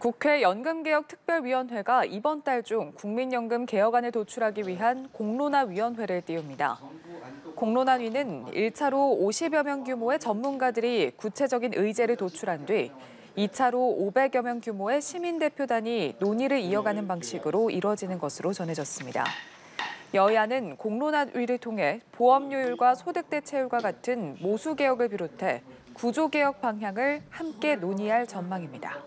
국회 연금개혁특별위원회가 이번 달 중 국민연금 개혁안을 도출하기 위한 공론화위원회를 띄웁니다. 공론화위는 1차로 50여 명 규모의 전문가들이 구체적인 의제를 도출한 뒤 2차로 500여 명 규모의 시민대표단이 논의를 이어가는 방식으로 이뤄지는 것으로 전해졌습니다. 여야는 공론화위를 통해 보험료율과 소득대체율과 같은 모수개혁을 비롯해 구조개혁 방향을 함께 논의할 전망입니다.